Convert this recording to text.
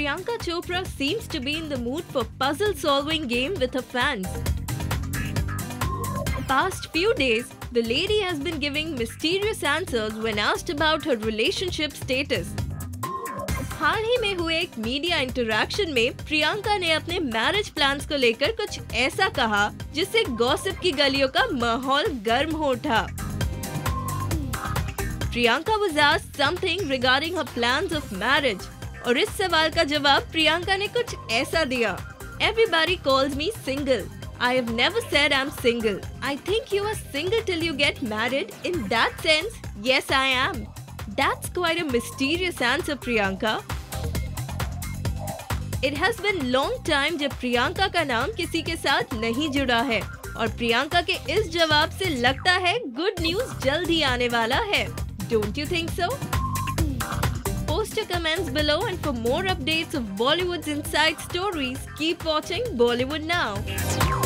Priyanka Chopra seems to be in the mood for puzzle-solving game with her fans. The past few days, the lady has been giving mysterious answers when asked about her relationship status. हाल ही में हुए एक media interaction में प्रियंका ने अपने marriage plans को लेकर कुछ ऐसा कहा जिससे गॉसिप की गलियों का माहौल गर्म हो उठा। Priyanka was asked something regarding her plans of marriage और इस सवाल का जवाब प्रियंका ने कुछ ऐसा दिया। Everybody calls me single. I have never said I'm single. I think you are single till you get married. In that sense, yes, I am. That's quite a mysterious answer, Priyanka. It has been long time जब प्रियंका का नाम किसी के साथ नहीं जुड़ा है और प्रियंका के इस जवाब से लगता है गुड न्यूज जल्द ही आने वाला है. Don't you think so? Post your comments below and for more updates of Bollywood's inside stories, keep watching Bollyywood Now.